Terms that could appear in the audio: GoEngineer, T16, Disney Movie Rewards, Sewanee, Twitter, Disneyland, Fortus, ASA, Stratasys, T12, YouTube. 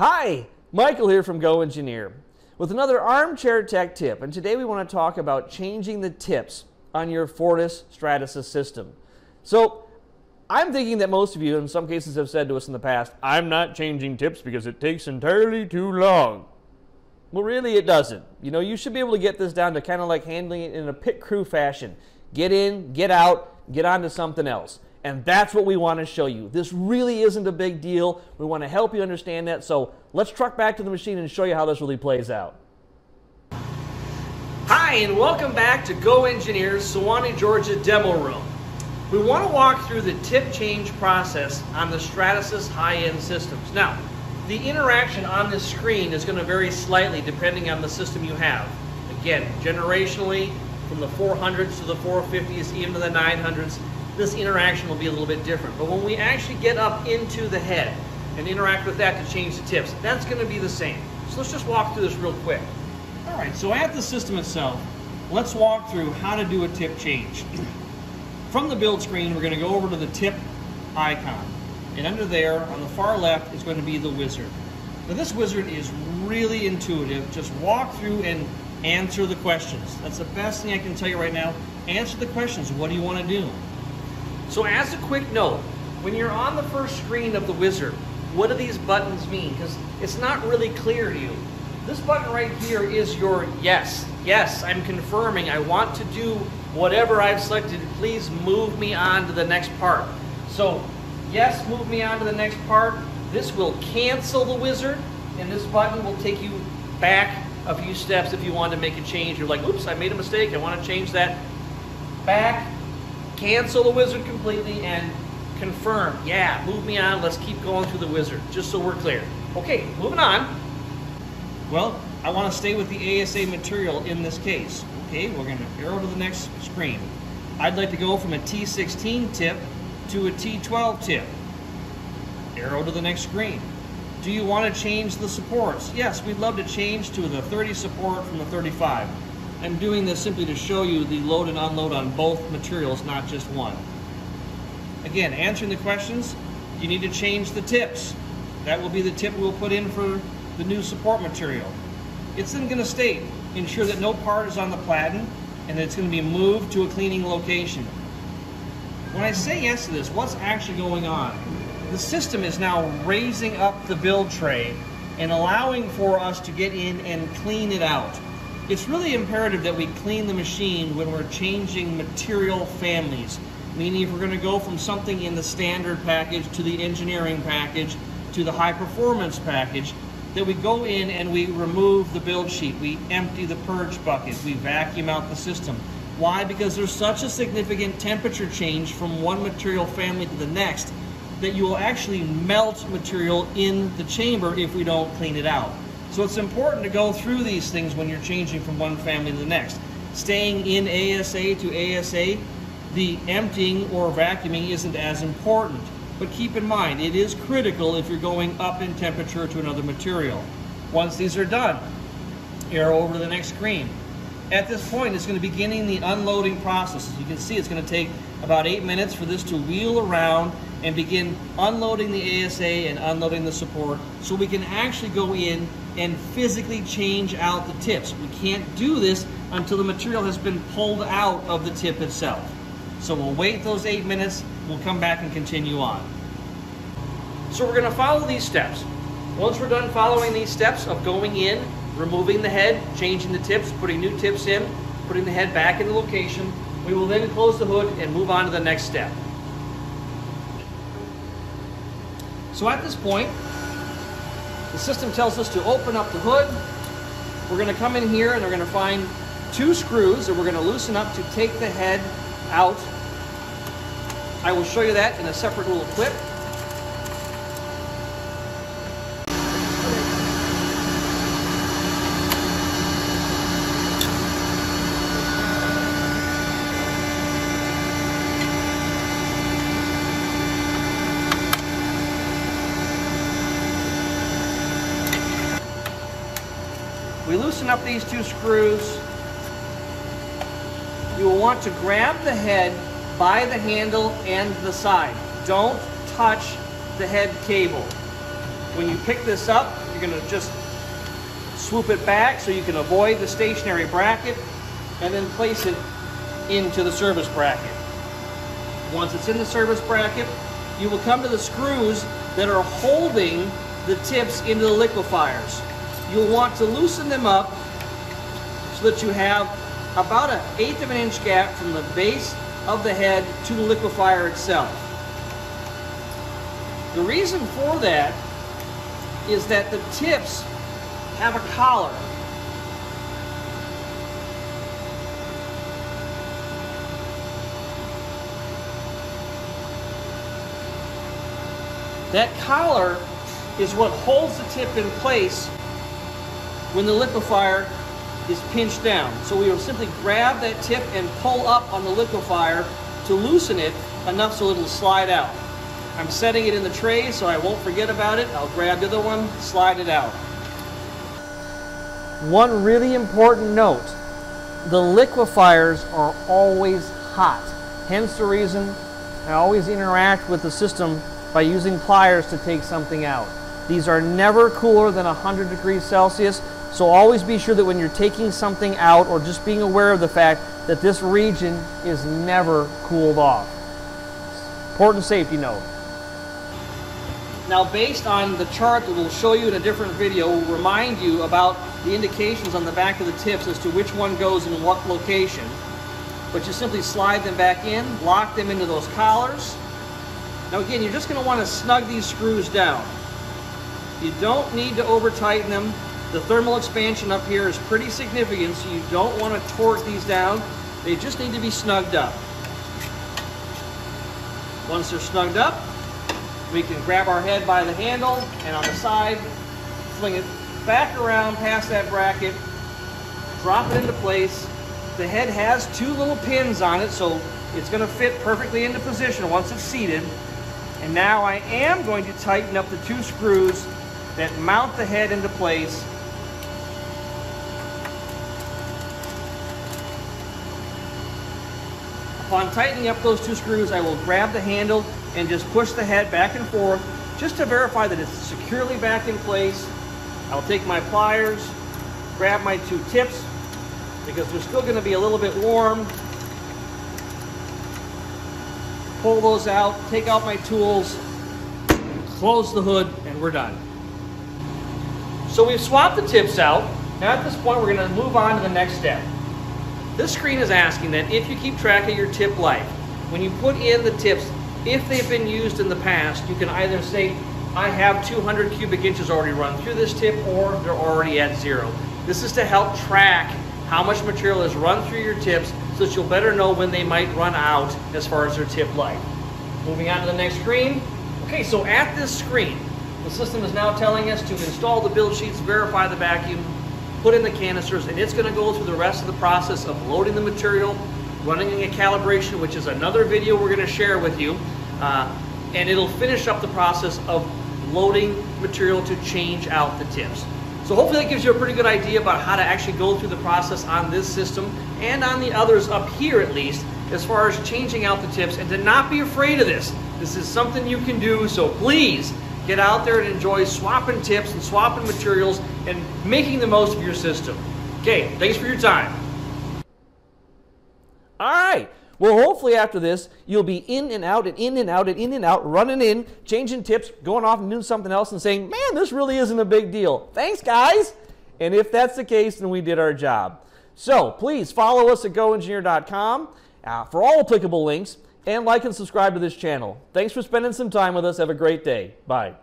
Hi, Michael here from GoEngineer with another Armchair Tech tip, and today we want to talk about changing the tips on your Fortus Stratasys system. So I'm thinking that most of you in some cases have said to us in the past, I'm not changing tips because it takes entirely too long. Well, really it doesn't. You know, you should be able to get this down to kind of like handling it in a pit crew fashion. Get in, get out, get on to something else. And that's what we want to show you. This really isn't a big deal. We want to help you understand that. So let's truck back to the machine and show you how this really plays out. Hi, and welcome back to GoEngineer's Sewanee, Georgia demo room. We want to walk through the tip change process on the Stratasys high-end systems. Now, the interaction on this screen is going to vary slightly depending on the system you have. Again, generationally, from the 400s to the 450s, even to the 900s, this interaction will be a little bit different. But when we actually get up into the head and interact with that to change the tips, that's going to be the same. So let's just walk through this real quick. All right, so at the system itself, let's walk through how to do a tip change. From the build screen, we're going to go over to the tip icon. And under there, on the far left, is going to be the wizard. Now this wizard is really intuitive. Just walk through and answer the questions. That's the best thing I can tell you right now. Answer the questions. What do you want to do? So as a quick note, when you're on the first screen of the wizard, what do these buttons mean? Because it's not really clear to you. This button right here is your yes. Yes, I'm confirming. I want to do whatever I've selected. Please move me on to the next part. So yes, move me on to the next part. This will cancel the wizard, and this button will take you back a few steps if you want to make a change. You're like, oops, I made a mistake. I want to change that back. Cancel the wizard completely and confirm. Yeah, move me on. Let's keep going through the wizard, just so we're clear. Okay, moving on. Well, I want to stay with the ASA material in this case. Okay, we're going to arrow to the next screen. I'd like to go from a T16 tip to a T12 tip. Arrow to the next screen. Do you want to change the supports? Yes, we'd love to change to the 30 support from the 35. I'm doing this simply to show you the load and unload on both materials, not just one. Again, answering the questions, you need to change the tips. That will be the tip we'll put in for the new support material. It's then going to state, ensure that no part is on the platen and that it's going to be moved to a cleaning location. When I say yes to this, what's actually going on? The system is now raising up the build tray and allowing for us to get in and clean it out. It's really imperative that we clean the machine when we're changing material families, meaning if we're going to go from something in the standard package to the engineering package to the high performance package, that we go in and we remove the build sheet, we empty the purge bucket, we vacuum out the system. Why? Because there's such a significant temperature change from one material family to the next that you will actually melt material in the chamber if we don't clean it out. So it's important to go through these things when you're changing from one family to the next. Staying in ASA to ASA, the emptying or vacuuming isn't as important. But keep in mind, it is critical if you're going up in temperature to another material. Once these are done, arrow over to the next screen. At this point, it's going to be beginning the unloading process. As you can see, it's going to take about 8 minutes for this to wheel around and begin unloading the ASA and unloading the support, so we can actually go in and physically change out the tips. We can't do this until the material has been pulled out of the tip itself. So we'll wait those 8 minutes, we'll come back and continue on. So we're going to follow these steps. Once we're done following these steps of going in, removing the head, changing the tips, putting new tips in, putting the head back in the location, we will then close the hood and move on to the next step. So at this point, the system tells us to open up the hood. We're going to come in here and we're going to find two screws that we're going to loosen up to take the head out. I will show you that in a separate little clip. We loosen up these two screws. You will want to grab the head by the handle and the side. Don't touch the head cable. When you pick this up, You're going to just swoop it back so you can avoid the stationary bracket, and then place it into the service bracket. Once it's in the service bracket, you will come to the screws that are holding the tips into the liquefiers. You'll want to loosen them up so that you have about an 1/8 of an inch gap from the base of the head to the liquefier itself. The reason for that is that the tips have a collar. That collar is what holds the tip in place when the liquefier is pinched down. So we will simply grab that tip and pull up on the liquefier to loosen it enough so it'll slide out. I'm setting it in the tray so I won't forget about it. I'll grab the other one, slide it out. One really important note, the liquefiers are always hot. Hence the reason I always interact with the system by using pliers to take something out. These are never cooler than 100 degrees Celsius, so always be sure that when you're taking something out, or just being aware of the fact that this region is never cooled off. Important safety note. Now, based on the chart that we'll show you in a different video, we'll remind you about the indications on the back of the tips as to which one goes in what location. But you simply slide them back in, lock them into those collars. Now again, you're just going to want to snug these screws down. You don't need to over tighten them. The thermal expansion up here is pretty significant, so you don't want to torque these down. They just need to be snugged up. Once they're snugged up, we can grab our head by the handle and on the side, fling it back around past that bracket, drop it into place. The head has two little pins on it, so it's going to fit perfectly into position once it's seated. And now I am going to tighten up the two screws that mount the head into place. Upon tightening up those two screws, I will grab the handle and just push the head back and forth just to verify that it's securely back in place. I'll take my pliers, grab my two tips because they're still going to be a little bit warm. Pull those out, take out my tools, close the hood, and we're done. So we've swapped the tips out. Now at this point, we're going to move on to the next step. This screen is asking that if you keep track of your tip life, when you put in the tips, if they've been used in the past, you can either say, I have 200 cubic inches already run through this tip, or they're already at zero. This is to help track how much material is run through your tips so that you'll better know when they might run out as far as their tip life. Moving on to the next screen. Okay, so at this screen, the system is now telling us to install the build sheets, verify the vacuum, put in the canisters, and it's going to go through the rest of the process of loading the material, running a calibration, which is another video we're going to share with you, and it'll finish up the process of loading material to change out the tips. So hopefully that gives you a pretty good idea about how to actually go through the process on this system and on the others up here at least, as far as changing out the tips, and to not be afraid of this. This is something you can do, so please get out there and enjoy swapping tips and swapping materials and making the most of your system. Okay, thanks for your time. All right. Well, hopefully after this, you'll be in and out and in and out and in and out, running in, changing tips, going off and doing something else and saying, man, this really isn't a big deal. Thanks, guys. And if that's the case, then we did our job. So please follow us at goengineer.com for all applicable links, and like and subscribe to this channel. Thanks for spending some time with us. Have a great day. Bye.